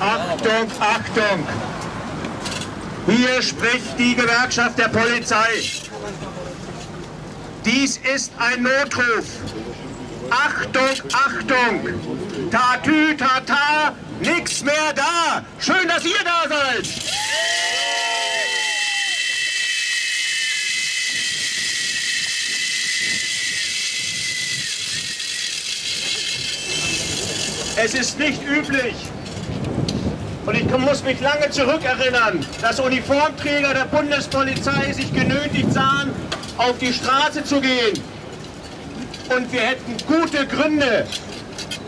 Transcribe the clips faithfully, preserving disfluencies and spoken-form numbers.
Achtung, Achtung! Hier spricht die Gewerkschaft der Polizei. Dies ist ein Notruf. Achtung, Achtung! Tatü, tata, nix mehr da! Schön, dass ihr da seid! Es ist nicht üblich, und ich muss mich lange zurückerinnern, dass Uniformträger der Bundespolizei sich genötigt sahen, auf die Straße zu gehen. Und wir hätten gute Gründe,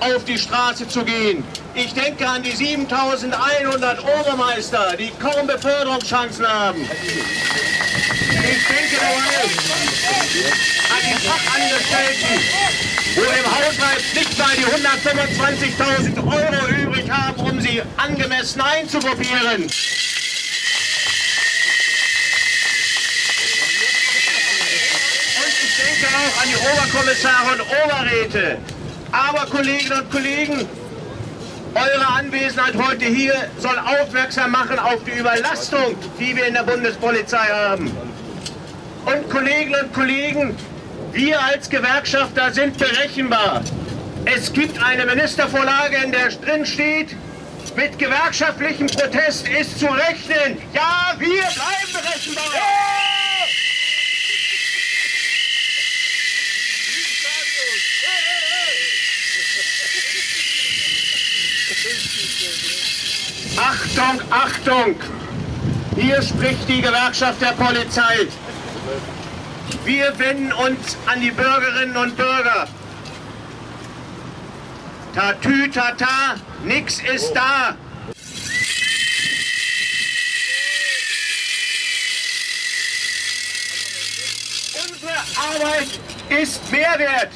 auf die Straße zu gehen. Ich denke an die siebentausendeinhundert Obermeister, die kaum Beförderungschancen haben. Ich denke an die Fachangestellten, wo im Haushalt nicht mal die hundertfünfundzwanzigtausend Euro übrig haben, um sie angemessen einzuprobieren. Ich denke auch an die Oberkommissare und Oberräte. Aber, Kolleginnen und Kollegen, eure Anwesenheit heute hier soll aufmerksam machen auf die Überlastung, die wir in der Bundespolizei haben. Und, Kolleginnen und Kollegen, wir als Gewerkschafter sind berechenbar. Es gibt eine Ministervorlage, in der drin steht, mit gewerkschaftlichem Protest ist zu rechnen. Ja, wir bleiben berechenbar. Achtung, Achtung! Hier spricht die Gewerkschaft der Polizei. Wir wenden uns an die Bürgerinnen und Bürger. Tatü, tata, nix ist da. Unsere Arbeit ist Mehrwert.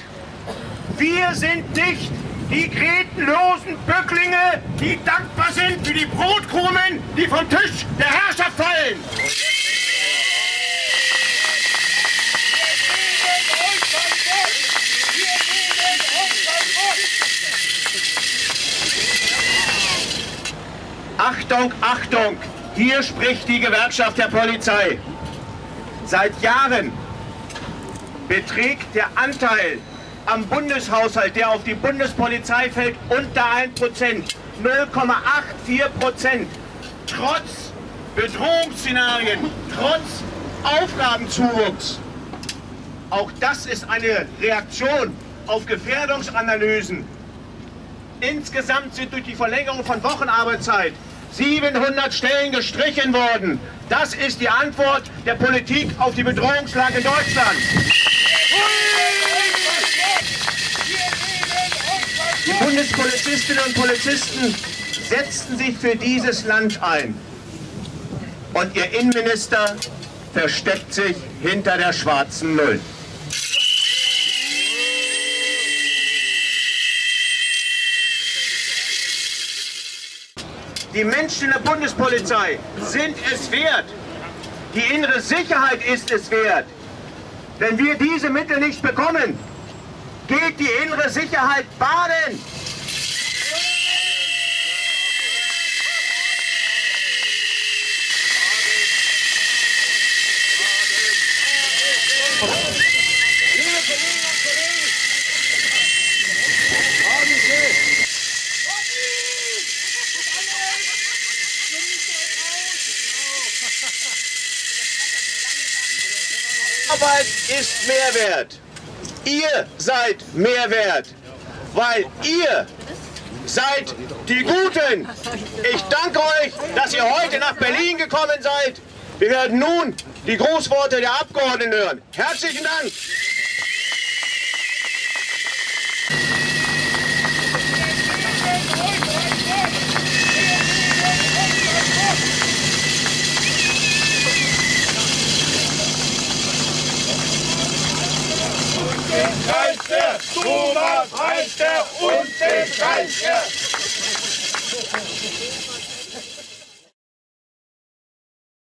Wir sind nicht die gretenlosen Böcklinge, die dankbar sind für die Brotkrumen, die vom Tisch der Herrschaft fallen. Achtung, Achtung! Hier spricht die Gewerkschaft der Polizei. Seit Jahren beträgt der Anteil am Bundeshaushalt, der auf die Bundespolizei fällt, unter ein Prozent, null Komma acht vier Prozent. Trotz Bedrohungsszenarien, trotz Aufgabenzuwachs. Auch das ist eine Reaktion auf Gefährdungsanalysen. Insgesamt sind durch die Verlängerung von Wochenarbeitszeit siebenhundert Stellen gestrichen worden. Das ist die Antwort der Politik auf die Bedrohungslage in Deutschland. Die Bundespolizistinnen und Polizisten setzten sich für dieses Land ein. Und ihr Innenminister versteckt sich hinter der schwarzen Null. Die Menschen in der Bundespolizei sind es wert. Die innere Sicherheit ist es wert. Wenn wir diese Mittel nicht bekommen, geht die innere Sicherheit baden. Arbeit ist Mehrwert. Ihr seid Mehrwert, weil ihr seid die Guten. Ich danke euch, dass ihr heute nach Berlin gekommen seid. Wir werden nun die Grußworte der Abgeordneten hören. Herzlichen Dank. Heißt der, Thomas heißt der und den heißt der.